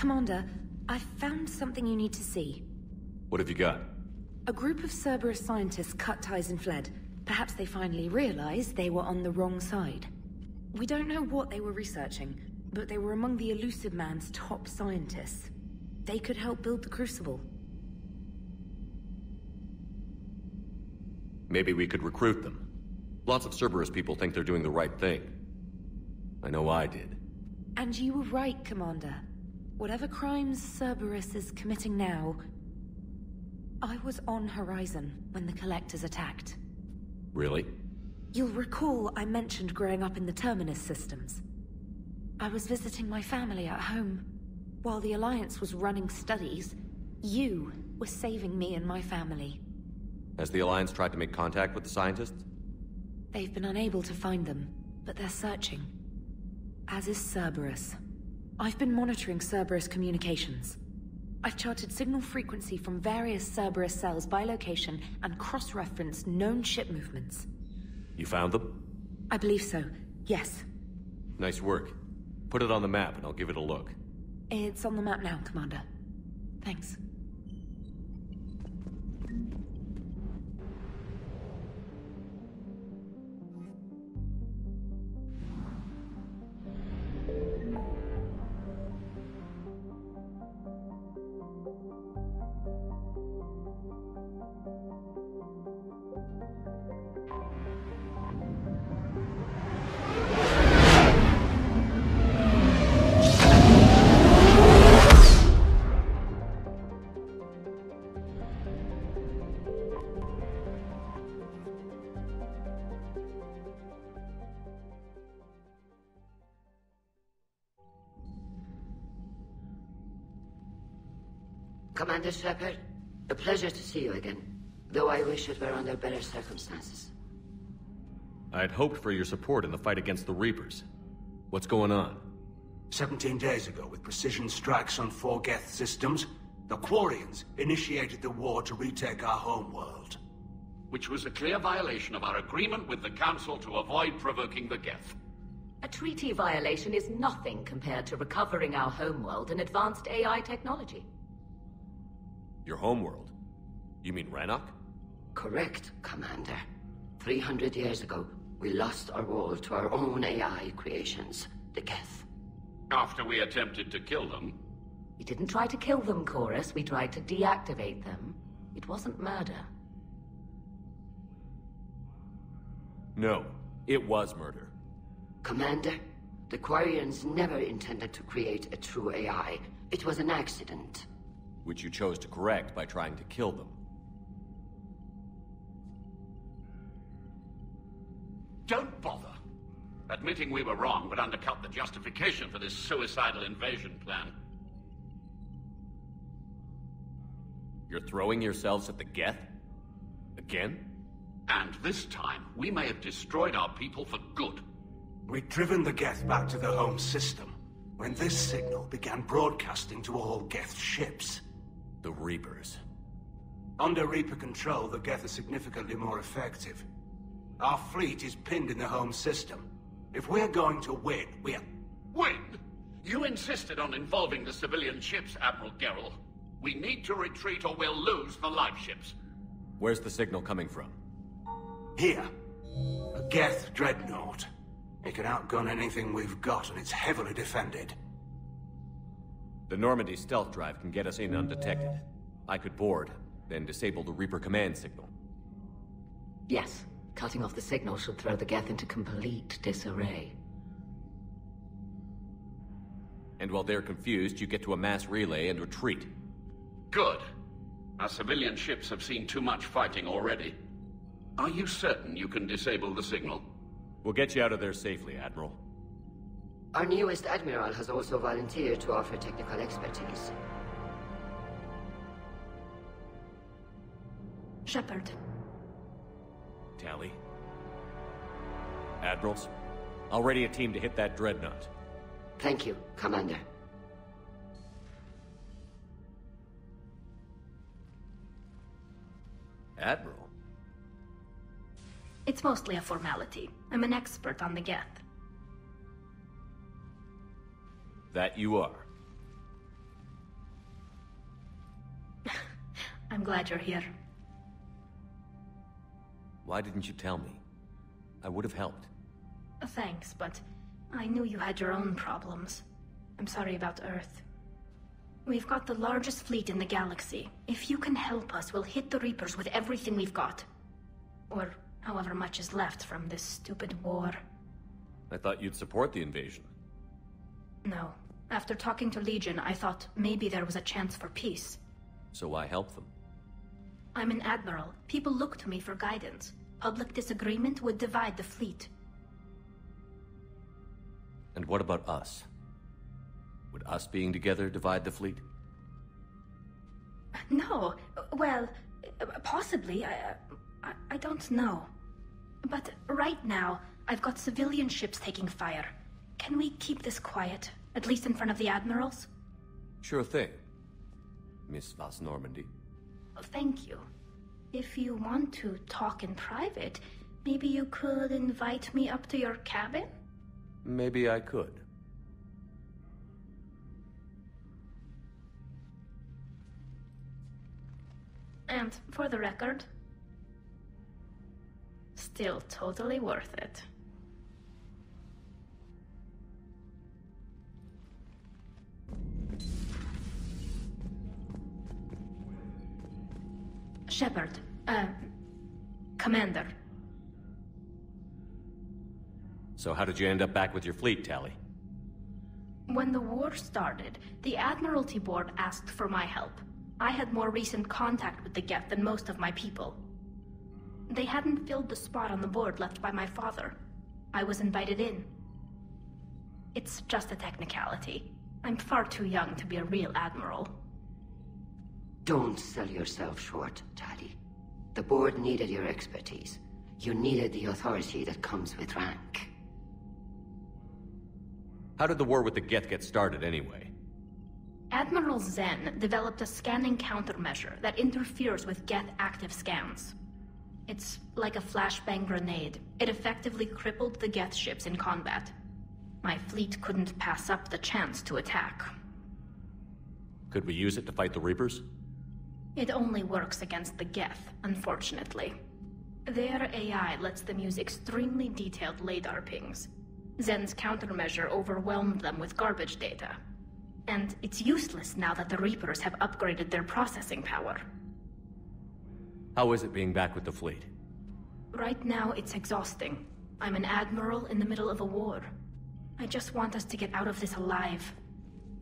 Commander, I've found something you need to see. What have you got? A group of Cerberus scientists cut ties and fled. Perhaps they finally realized they were on the wrong side. We don't know what they were researching, but they were among the elusive man's top scientists. They could help build the Crucible. Maybe we could recruit them. Lots of Cerberus people think they're doing the right thing. I know I did. And you were right, Commander. Whatever crimes Cerberus is committing now... I was on Horizon when the Collectors attacked. Really? You'll recall I mentioned growing up in the Terminus systems. I was visiting my family at home. While the Alliance was running studies, you were saving me and my family. Has the Alliance tried to make contact with the scientists? They've been unable to find them, but they're searching. As is Cerberus. I've been monitoring Cerberus communications. I've charted signal frequency from various Cerberus cells by location and cross-referenced known ship movements. You found them? I believe so, yes. Nice work. Put it on the map and I'll give it a look. It's on the map now, Commander. Thanks. Commander Shepard, a pleasure to see you again, though I wish it were under better circumstances. I had hoped for your support in the fight against the Reapers. What's going on? 17 days ago, with precision strikes on 4 Geth systems, the Quarians initiated the war to retake our homeworld. Which was a clear violation of our agreement with the Council to avoid provoking the Geth. A treaty violation is nothing compared to recovering our homeworld and advanced AI technology. Your homeworld? You mean Rannoch? Correct, Commander. 300 years ago, we lost our world to our own AI creations, the Geth. After we attempted to kill them? We didn't try to kill them, Chorus. We tried to deactivate them. It wasn't murder. No, it was murder. Commander, the Quarians never intended to create a true AI. It was an accident. Which you chose to correct by trying to kill them. Don't bother. Admitting we were wrong would undercut the justification for this suicidal invasion plan. You're throwing yourselves at the Geth? Again? And this time, we may have destroyed our people for good. We'd driven the Geth back to the home system, when this signal began broadcasting to all Geth ships. The Reapers. Under Reaper control, the Geth are significantly more effective. Our fleet is pinned in the home system. If we're going to win, we're... Win? You insisted on involving the civilian ships, Admiral Gerrel. We need to retreat or we'll lose the live ships. Where's the signal coming from? Here. A Geth dreadnought. It can outgun anything we've got, and it's heavily defended. The Normandy stealth drive can get us in undetected. I could board, then disable the Reaper command signal. Yes. Cutting off the signal should throw the Geth into complete disarray. And while they're confused, you get to a mass relay and retreat. Good. Our civilian ships have seen too much fighting already. Are you certain you can disable the signal? We'll get you out of there safely, Admiral. Our newest Admiral has also volunteered to offer technical expertise. Shepard. Tali. Admirals, I'll ready a team to hit that dreadnought. Thank you, Commander. Admiral? It's mostly a formality. I'm an expert on the Geth. That you are. glad you're here. Why didn't you tell me? I would have helped. Thanks, but I knew you had your own problems. I'm sorry about Earth. We've got the largest fleet in the galaxy. If you can help us, we'll hit the Reapers with everything we've got. Or however much is left from this stupid war. I thought you'd support the invasion. No. After talking to Legion, I thought maybe there was a chance for peace. So why help them? I'm an admiral. People look to me for guidance. Public disagreement would divide the fleet. And what about us? Would us being together divide the fleet? No. Well, possibly. I don't know. But right now, I've got civilian ships taking fire. Can we keep this quiet? At least in front of the admirals? Sure thing, Miss Vas Normandy. Oh, thank you. If you want to talk in private, maybe you could invite me up to your cabin? Maybe I could. And for the record, still totally worth it. Shepard, Commander. So how did you end up back with your fleet, Tali? When the war started, the Admiralty Board asked for my help. I had more recent contact with the Geth than most of my people. They hadn't filled the spot on the board left by my father. I was invited in. It's just a technicality. I'm far too young to be a real admiral. Don't sell yourself short, Tali. The board needed your expertise. You needed the authority that comes with rank. How did the war with the Geth get started, anyway? Admiral Xen developed a scanning countermeasure that interferes with Geth active scans. It's like a flashbang grenade. It effectively crippled the Geth ships in combat. My fleet couldn't pass up the chance to attack. Could we use it to fight the Reapers? It only works against the Geth, unfortunately. Their AI lets them use extremely detailed LADAR pings. Xen's countermeasure overwhelmed them with garbage data. And it's useless now that the Reapers have upgraded their processing power. How is it being back with the fleet? Right now, it's exhausting. I'm an admiral in the middle of a war. I just want us to get out of this alive.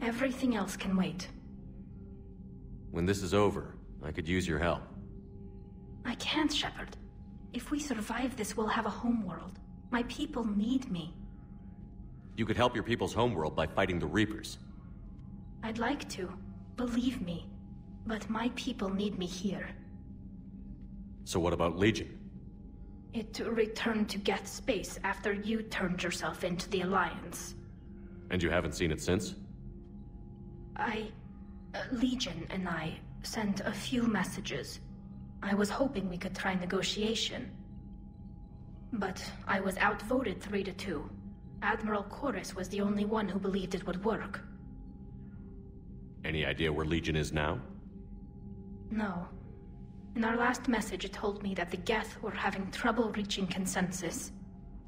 Everything else can wait. When this is over, I could use your help. I can't, Shepard. If we survive this, we'll have a homeworld. My people need me. You could help your people's homeworld by fighting the Reapers. I'd like to, believe me. But my people need me here. So what about Legion? It returned to Geth space after you turned yourself into the Alliance. And you haven't seen it since? Legion and I sent a few messages. I was hoping we could try negotiation. But I was outvoted 3-2. Admiral Chorus was the only one who believed it would work. Any idea where Legion is now? No. In our last message, it told me that the Geth were having trouble reaching consensus.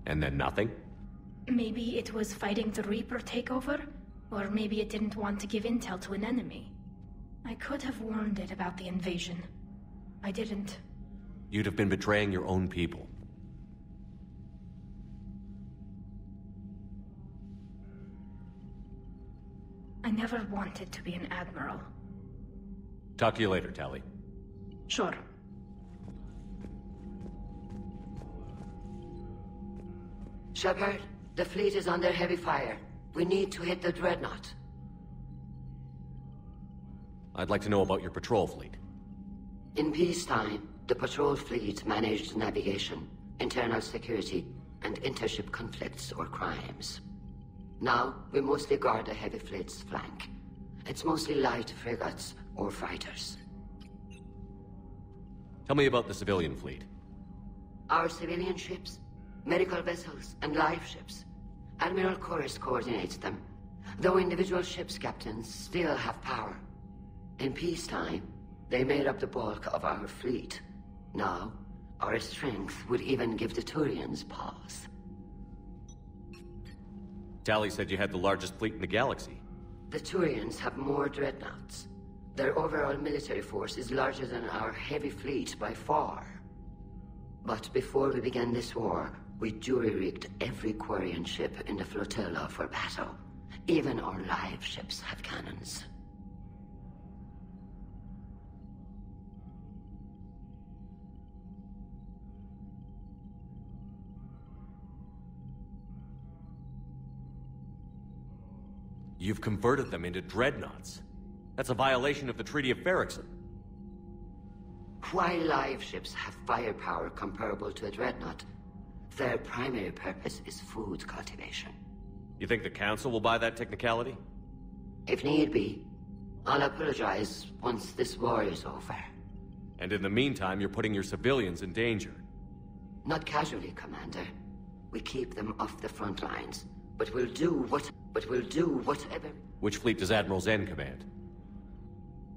And then nothing? Maybe it was fighting the Reaper takeover? Or maybe it didn't want to give intel to an enemy. I could have warned it about the invasion. I didn't. You'd have been betraying your own people. I never wanted to be an admiral. Talk to you later, Tali. Sure. Shepard, the fleet is under heavy fire. We need to hit the dreadnought. I'd like to know about your patrol fleet. In peacetime, the patrol fleet managed navigation, internal security, and intership conflicts or crimes. Now, we mostly guard the heavy fleet's flank. It's mostly light frigates or fighters. Tell me about the civilian fleet. Our civilian ships, medical vessels, and life ships. Admiral Chorus coordinates them, though individual ship's captains still have power. In peacetime, They made up the bulk of our fleet. Now, our strength would even give the Turians pause. Tali said you had the largest fleet in the galaxy. The Turians have more dreadnoughts. Their overall military force is larger than our heavy fleet by far. But before we began this war, we jury-rigged every Quarian ship in the flotilla for battle. Even our live ships have cannons. You've converted them into dreadnoughts. That's a violation of the Treaty of Ferrixen. Why live ships have firepower comparable to a dreadnought, their primary purpose is food cultivation. You think the Council will buy that technicality? If need be, I'll apologize once this war is over. And in the meantime, you're putting your civilians in danger. Not casually, Commander. We keep them off the front lines, but we'll do whatever... Which fleet does Admiral Xen command?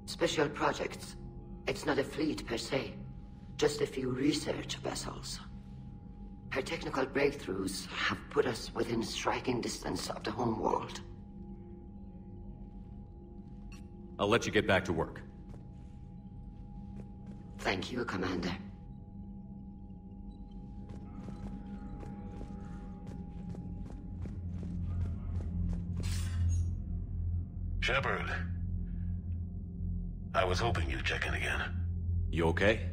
Special projects. It's not a fleet per se, just a few research vessels. Her technical breakthroughs have put us within striking distance of the homeworld. I'll let you get back to work. Thank you, Commander. Shepard. I was hoping you'd check in again. You okay?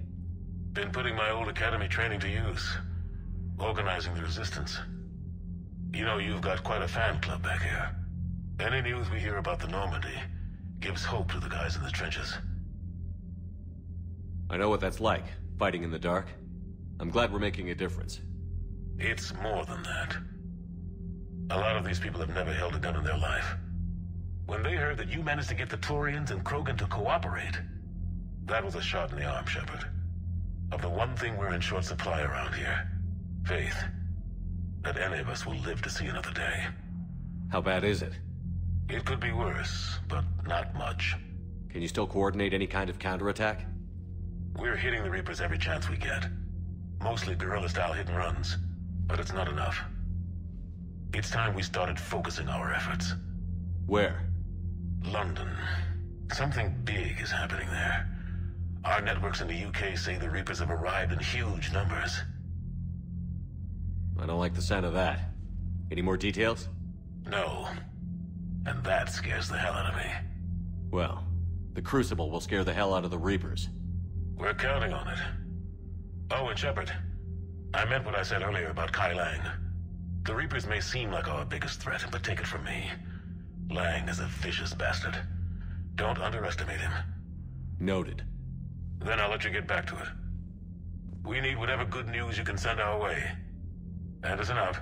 Been putting my old academy training to use. Organizing the resistance. You know, you've got quite a fan club back here. Any news we hear about the Normandy gives hope to the guys in the trenches. I know what that's like, fighting in the dark. I'm glad we're making a difference. It's more than that. A lot of these people have never held a gun in their life. When they heard that you managed to get the Turians and Krogan to cooperate, that was a shot in the arm, Shepard. Of the one thing we're in short supply around here, faith. That any of us will live to see another day. How bad is it? It could be worse, but not much. Can you still coordinate any kind of counterattack? We're hitting the Reapers every chance we get. Mostly guerrilla-style hit and runs, but it's not enough. It's time we started focusing our efforts. Where? London. Something big is happening there. Our networks in the UK say the Reapers have arrived in huge numbers. I don't like the sound of that. Any more details? No. And that scares the hell out of me. Well, the Crucible will scare the hell out of the Reapers. We're counting on it. Oh, and Shepard, I meant what I said earlier about Kai Lang. The Reapers may seem like our biggest threat, but take it from me. Lang is a vicious bastard. Don't underestimate him. Noted. Then I'll let you get back to it. We need whatever good news you can send our way. Anderson out.